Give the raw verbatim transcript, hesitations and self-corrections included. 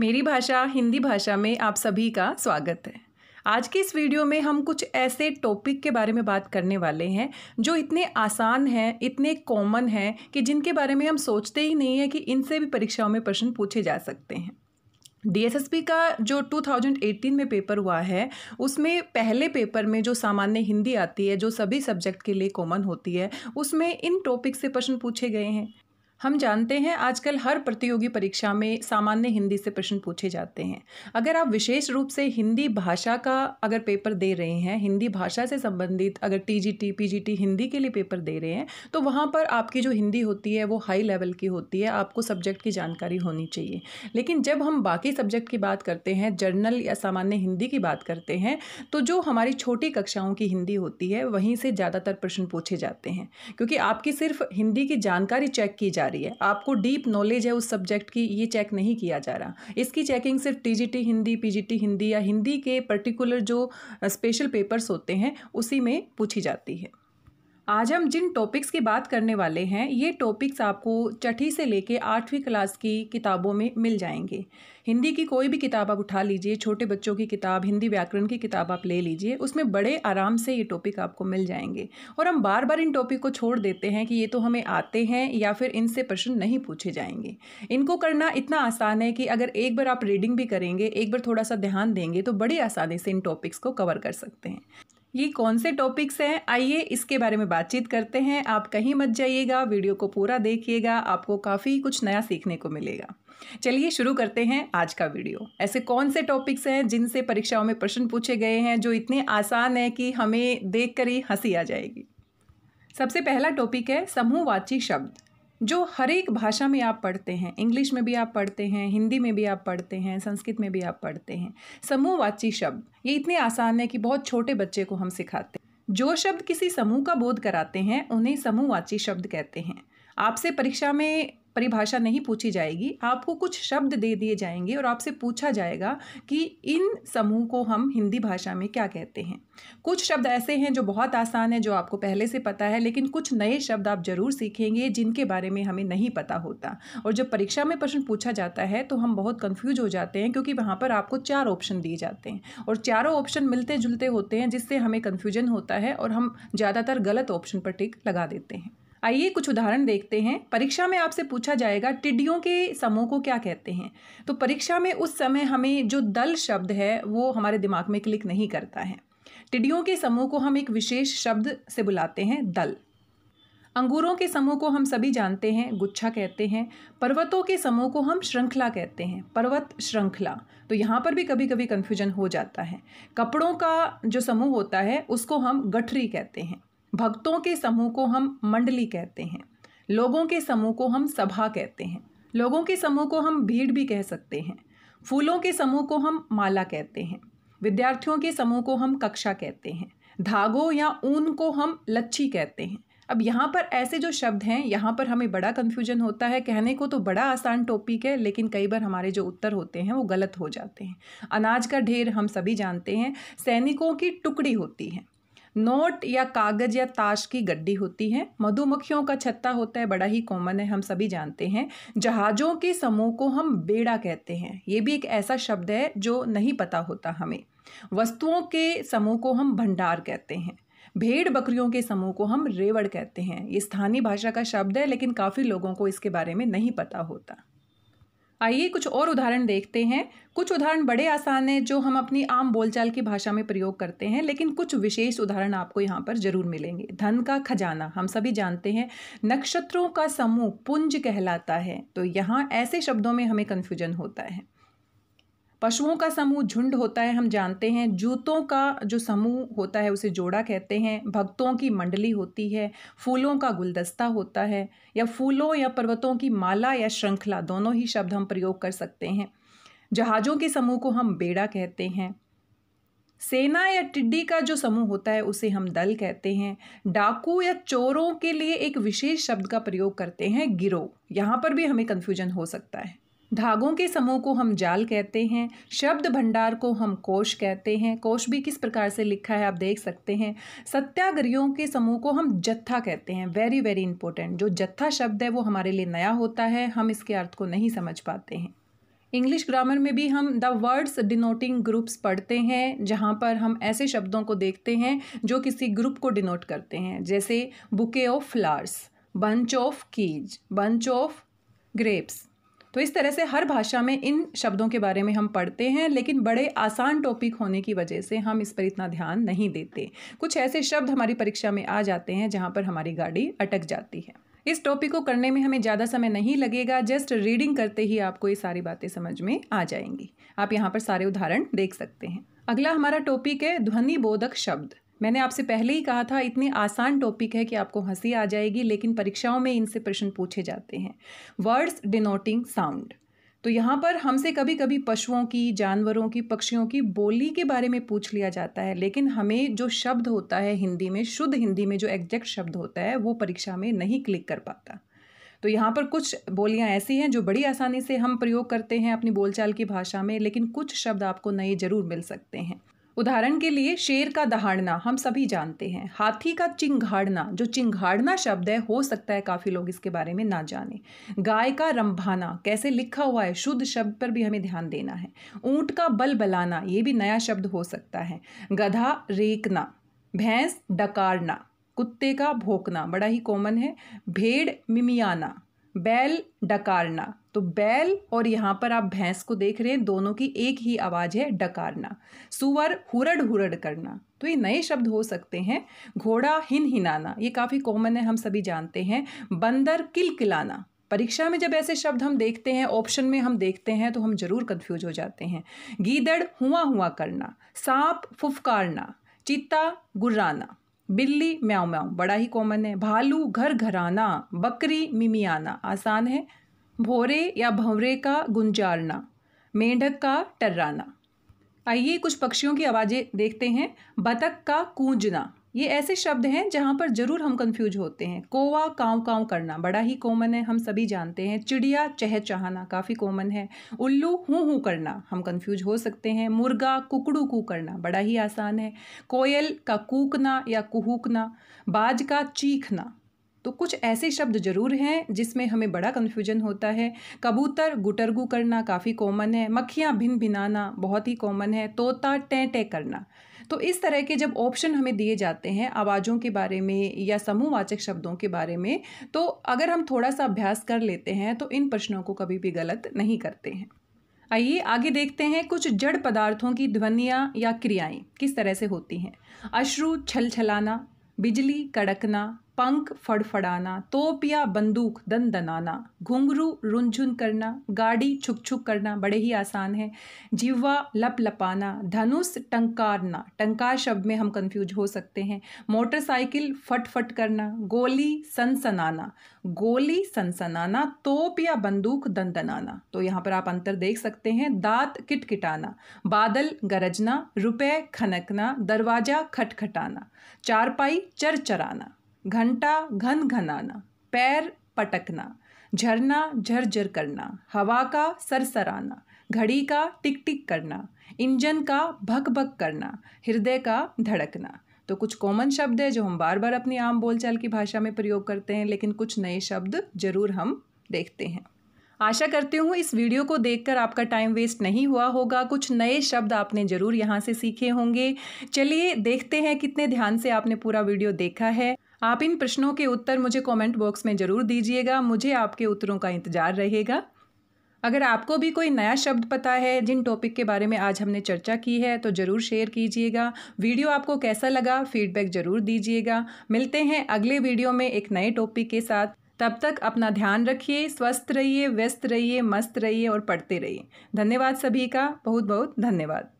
मेरी भाषा हिंदी भाषा में आप सभी का स्वागत है। आज के इस वीडियो में हम कुछ ऐसे टॉपिक के बारे में बात करने वाले हैं जो इतने आसान हैं, इतने कॉमन हैं कि जिनके बारे में हम सोचते ही नहीं है कि इनसे भी परीक्षाओं में प्रश्न पूछे जा सकते हैं। D S S S B का जो दो हज़ार अठारह में पेपर हुआ है, उसमें पहले पेपर में जो सामान्य हिंदी आती है, जो सभी सब्जेक्ट के लिए कॉमन होती है, उसमें इन टॉपिक से प्रश्न पूछे गए हैं। हम जानते हैं आजकल हर प्रतियोगी परीक्षा में सामान्य हिंदी से प्रश्न पूछे जाते हैं। अगर आप विशेष रूप से हिंदी भाषा का अगर पेपर दे रहे हैं, हिंदी भाषा से संबंधित अगर T G T, P G T Hindi के लिए पेपर दे रहे हैं, तो वहाँ पर आपकी जो हिंदी होती है वो हाई लेवल की होती है, आपको सब्जेक्ट की जानकारी होनी चाहिए। लेकिन जब हम बाकी सब्जेक्ट की बात करते हैं, जर्नल या सामान्य हिंदी की बात करते हैं, तो जो हमारी छोटी कक्षाओं की हिंदी होती है वहीं से ज़्यादातर प्रश्न पूछे जाते हैं, क्योंकि आपकी सिर्फ हिंदी की जानकारी चेक की जा रही है, आपको डीप नॉलेज है उस सब्जेक्ट की ये चेक नहीं किया जा रहा। इसकी चेकिंग सिर्फ T G T Hindi, P G T Hindi या हिंदी के पर्टिकुलर जो स्पेशल पेपर्स होते हैं उसी में पूछी जाती है। आज हम जिन टॉपिक्स की बात करने वाले हैं, ये टॉपिक्स आपको छठी से लेकर आठवीं क्लास की किताबों में मिल जाएंगे। हिंदी की कोई भी किताब आप उठा लीजिए, छोटे बच्चों की किताब, हिंदी व्याकरण की किताब आप ले लीजिए, उसमें बड़े आराम से ये टॉपिक आपको मिल जाएंगे। और हम बार बार इन टॉपिक को छोड़ देते हैं कि ये तो हमें आते हैं या फिर इनसे प्रश्न नहीं पूछे जाएंगे। इनको करना इतना आसान है कि अगर एक बार आप रीडिंग भी करेंगे, एक बार थोड़ा सा ध्यान देंगे, तो बड़ी आसानी से इन टॉपिक्स को कवर कर सकते हैं। ये कौन से टॉपिक्स हैं, आइए इसके बारे में बातचीत करते हैं। आप कहीं मत जाइएगा, वीडियो को पूरा देखिएगा, आपको काफ़ी कुछ नया सीखने को मिलेगा। चलिए शुरू करते हैं आज का वीडियो। ऐसे कौन से टॉपिक्स हैं जिनसे परीक्षाओं में प्रश्न पूछे गए हैं, जो इतने आसान हैं कि हमें देख कर ही हंसी आ जाएगी। सबसे पहला टॉपिक है समूहवाची शब्द, जो हर एक भाषा में आप पढ़ते हैं। इंग्लिश में भी आप पढ़ते हैं, हिंदी में भी आप पढ़ते हैं, संस्कृत में भी आप पढ़ते हैं। समूहवाची शब्द ये इतने आसान है कि बहुत छोटे बच्चे को हम सिखाते हैं। जो शब्द किसी समूह का बोध कराते हैं उन्हें समूहवाची शब्द कहते हैं। आपसे परीक्षा में परिभाषा नहीं पूछी जाएगी, आपको कुछ शब्द दे दिए जाएंगे और आपसे पूछा जाएगा कि इन समूह को हम हिंदी भाषा में क्या कहते हैं। कुछ शब्द ऐसे हैं जो बहुत आसान है, जो आपको पहले से पता है, लेकिन कुछ नए शब्द आप जरूर सीखेंगे जिनके बारे में हमें नहीं पता होता। और जब परीक्षा में प्रश्न पूछा जाता है तो हम बहुत कन्फ्यूज हो जाते हैं, क्योंकि वहाँ पर आपको चार ऑप्शन दिए जाते हैं और चारों ऑप्शन मिलते जुलते होते हैं, जिससे हमें कन्फ्यूजन होता है और हम ज़्यादातर गलत ऑप्शन पर टिक लगा देते हैं। आइए कुछ उदाहरण देखते हैं। परीक्षा में आपसे पूछा जाएगा टिड्डियों के समूह को क्या कहते हैं, तो परीक्षा में उस समय हमें जो दल शब्द है वो हमारे दिमाग में क्लिक नहीं करता है। टिड्डियों के समूह को हम एक विशेष शब्द से बुलाते हैं, दल। अंगूरों के समूह को हम सभी जानते हैं, गुच्छा कहते हैं। पर्वतों के समूह को हम श्रृंखला कहते हैं, पर्वत श्रृंखला। तो यहाँ पर भी कभी कभी कन्फ्यूजन हो जाता है। कपड़ों का जो समूह होता है उसको हम गठरी कहते हैं। भक्तों के समूह को हम मंडली कहते हैं। लोगों के समूह को हम सभा कहते हैं। लोगों के समूह को हम भीड़ भी कह सकते हैं। फूलों के समूह को हम माला कहते हैं। विद्यार्थियों के समूह को हम कक्षा कहते हैं। धागों या ऊन को हम लच्छी कहते हैं। अब यहाँ पर ऐसे जो शब्द हैं, यहाँ पर हमें बड़ा कन्फ्यूजन होता है। कहने को तो बड़ा आसान टॉपिक है, लेकिन कई बार हमारे जो उत्तर होते हैं वो गलत हो जाते हैं। अनाज का ढेर हम सभी जानते हैं। सैनिकों की टुकड़ी होती है। नोट या कागज या ताश की गड्डी होती है। मधुमक्खियों का छत्ता होता है, बड़ा ही कॉमन है, हम सभी जानते हैं। जहाज़ों के समूह को हम बेड़ा कहते हैं, ये भी एक ऐसा शब्द है जो नहीं पता होता हमें। वस्तुओं के समूह को हम भंडार कहते हैं। भेड़ बकरियों के समूह को हम रेवड़ कहते हैं। ये स्थानीय भाषा का शब्द है, लेकिन काफ़ी लोगों को इसके बारे में नहीं पता होता। आइए कुछ और उदाहरण देखते हैं। कुछ उदाहरण बड़े आसान हैं जो हम अपनी आम बोलचाल की भाषा में प्रयोग करते हैं, लेकिन कुछ विशेष उदाहरण आपको यहाँ पर जरूर मिलेंगे। धन का खजाना हम सभी जानते हैं। नक्षत्रों का समूह पुंज कहलाता है, तो यहाँ ऐसे शब्दों में हमें कन्फ्यूजन होता है। पशुओं का समूह झुंड होता है, हम जानते हैं। जूतों का जो समूह होता है उसे जोड़ा कहते हैं। भक्तों की मंडली होती है। फूलों का गुलदस्ता होता है। या फूलों या पर्वतों की माला या श्रृंखला, दोनों ही शब्द हम प्रयोग कर सकते हैं। जहाज़ों के समूह को हम बेड़ा कहते हैं। सेना या टिड्डी का जो समूह होता है उसे हम दल कहते हैं। डाकू या चोरों के लिए एक विशेष शब्द का प्रयोग करते हैं, गिरोह। यहाँ पर भी हमें कन्फ्यूजन हो सकता है। धागों के समूह को हम जाल कहते हैं। शब्द भंडार को हम कोश कहते हैं। कोश भी किस प्रकार से लिखा है आप देख सकते हैं। सत्याग्रहियों के समूह को हम जत्था कहते हैं। वेरी वेरी इंपॉर्टेंट, जो जत्था शब्द है वो हमारे लिए नया होता है, हम इसके अर्थ को नहीं समझ पाते हैं। इंग्लिश ग्रामर में भी हम द वर्ड्स डिनोटिंग ग्रुप्स पढ़ते हैं, जहाँ पर हम ऐसे शब्दों को देखते हैं जो किसी ग्रुप को डिनोट करते हैं, जैसे bouquet of flowers, bunch of keys, bunch of grapes. तो इस तरह से हर भाषा में इन शब्दों के बारे में हम पढ़ते हैं, लेकिन बड़े आसान टॉपिक होने की वजह से हम इस पर इतना ध्यान नहीं देते। कुछ ऐसे शब्द हमारी परीक्षा में आ जाते हैं जहाँ पर हमारी गाड़ी अटक जाती है। इस टॉपिक को करने में हमें ज़्यादा समय नहीं लगेगा, जस्ट रीडिंग करते ही आपको ये सारी बातें समझ में आ जाएंगी। आप यहाँ पर सारे उदाहरण देख सकते हैं। अगला हमारा टॉपिक है ध्वनि बोधक शब्द। मैंने आपसे पहले ही कहा था इतने आसान टॉपिक है कि आपको हंसी आ जाएगी, लेकिन परीक्षाओं में इनसे प्रश्न पूछे जाते हैं। वर्ड्स डिनोटिंग साउंड, तो यहाँ पर हमसे कभी कभी पशुओं की, जानवरों की, पक्षियों की बोली के बारे में पूछ लिया जाता है, लेकिन हमें जो शब्द होता है हिंदी में, शुद्ध हिंदी में जो एग्जैक्ट शब्द होता है, वो परीक्षा में नहीं क्लिक कर पाता। तो यहाँ पर कुछ बोलियाँ ऐसी हैं जो बड़ी आसानी से हम प्रयोग करते हैं अपनी बोलचाल की भाषा में, लेकिन कुछ शब्द आपको नए जरूर मिल सकते हैं। उदाहरण के लिए शेर का दहाड़ना हम सभी जानते हैं, हाथी का चिंघाड़ना, जो चिंघाड़ना शब्द है हो सकता है काफ़ी लोग इसके बारे में ना जाने। गाय का रंभाना कैसे लिखा हुआ है, शुद्ध शब्द पर भी हमें ध्यान देना है। ऊंट का बलबलाना, ये भी नया शब्द हो सकता है। गधा रेकना, भैंस डकारना, कुत्ते का भौंकना बड़ा ही कॉमन है। भेड़ मिमियाना, बैल डकारना, तो बैल और यहाँ पर आप भैंस को देख रहे हैं, दोनों की एक ही आवाज़ है डकारना। सुअर हुरड़ हुरड़ करना, तो ये नए शब्द हो सकते हैं। घोड़ा हिनहिनाना, ये काफ़ी कॉमन है, हम सभी जानते हैं। बंदर किलकिलाना, परीक्षा में जब ऐसे शब्द हम देखते हैं, ऑप्शन में हम देखते हैं, तो हम जरूर कंफ्यूज हो जाते हैं। गीदड़ हुआ हुआ करना, सांप फुफकारना, चीता गुर्राना, बिल्ली म्याऊं म्याऊं बड़ा ही कॉमन है। भालू घर घराना, बकरी मिमियाना आसान है। भोरे या भंवरे का गुंजारना, मेंढक का टर्राना। आइए कुछ पक्षियों की आवाज़ें देखते हैं। बतख का कूंजना, ये ऐसे शब्द हैं जहाँ पर ज़रूर हम कंफ्यूज होते हैं। कौवा काँव काँव करना बड़ा ही कॉमन है, हम सभी जानते हैं। चिड़िया चहचहाना काफ़ी कॉमन है। उल्लू हूँ हूँ करना, हम कंफ्यूज हो सकते हैं। मुर्गा कुकड़ू कू करना बड़ा ही आसान है। कोयल का कूकना या कुहूकना, बाज का चीखना, तो कुछ ऐसे शब्द जरूर हैं जिसमें हमें बड़ा कन्फ्यूजन होता है। कबूतर गुटरगू करना काफ़ी कॉमन है। मक्खियाँ भिन भिनाना बहुत ही कॉमन है। तोता टें टें करना। तो इस तरह के जब ऑप्शन हमें दिए जाते हैं आवाज़ों के बारे में या समूहवाचक शब्दों के बारे में, तो अगर हम थोड़ा सा अभ्यास कर लेते हैं तो इन प्रश्नों को कभी भी गलत नहीं करते हैं। आइए आगे देखते हैं कुछ जड़ पदार्थों की ध्वनियाँ या क्रियाएँ किस तरह से होती हैं। अश्रु छलछलाना, बिजली कड़कना, पंख फड़फड़ाना, तोप या बंदूक दनदनाना, घुंघरू रुंझुन करना, गाड़ी छुक छुक करना बड़े ही आसान है। जिह्वा लप लपाना, धनुष टंकारना, टंकार शब्द में हम कंफ्यूज हो सकते हैं। मोटरसाइकिल फटफट करना, गोली सनसनाना, गोली सनसनाना, तोप या बंदूक दनदनाना, तो यहाँ पर आप अंतर देख सकते हैं। दांत किटकिटाना, बादल गरजना, रुपए खनकना, दरवाजा खटखटाना, चारपाई चरचराना, घंटा घन घनाना, पैर पटकना, झरना झरझर करना, हवा का सरसराना, घड़ी का टिक टिक करना, इंजन का भक भक करना, हृदय का धड़कना, तो कुछ कॉमन शब्द है जो हम बार बार अपनी आम बोलचाल की भाषा में प्रयोग करते हैं, लेकिन कुछ नए शब्द जरूर हम देखते हैं। आशा करती हूँ इस वीडियो को देखकर आपका टाइम वेस्ट नहीं हुआ होगा, कुछ नए शब्द आपने ज़रूर यहाँ से सीखे होंगे। चलिए देखते हैं कितने ध्यान से आपने पूरा वीडियो देखा है। आप इन प्रश्नों के उत्तर मुझे कमेंट बॉक्स में ज़रूर दीजिएगा, मुझे आपके उत्तरों का इंतज़ार रहेगा। अगर आपको भी कोई नया शब्द पता है जिन टॉपिक के बारे में आज हमने चर्चा की है, तो ज़रूर शेयर कीजिएगा। वीडियो आपको कैसा लगा फीडबैक ज़रूर दीजिएगा। मिलते हैं अगले वीडियो में एक नए टॉपिक के साथ। तब तक अपना ध्यान रखिए, स्वस्थ रहिए, व्यस्त रहिए, मस्त रहिए और पढ़ते रहिए। धन्यवाद सभी का, बहुत बहुत धन्यवाद।